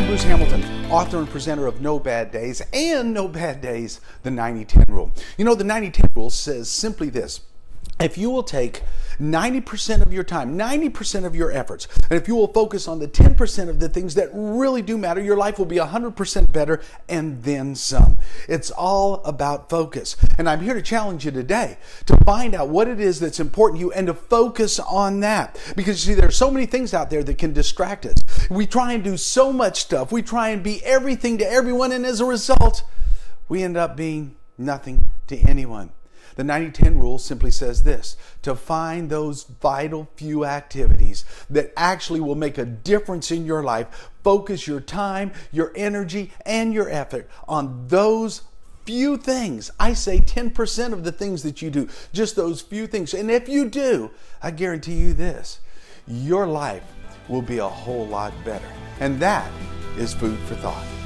I'm Bruce Hamilton, author and presenter of No Bad Days and No Bad Days, the 90/10 Rule. You know, the 90/10 Rule says simply this: if you will take 90% of your time, 90% of your efforts, and if you will focus on the 10% of the things that really do matter, your life will be 100% better and then some. It's all about focus. And I'm here to challenge you today to find out what it is that's important to you and to focus on that. Because you see, there are so many things out there that can distract us. We try and do so much stuff. We try and be everything to everyone. And as a result, we end up being nothing to anyone. The 90/10 Rule simply says this: to find those vital few activities that actually will make a difference in your life, focus your time, your energy, and your effort on those few things. I say 10% of the things that you do, just those few things. And if you do, I guarantee you this, your life will be a whole lot better. And that is food for thought.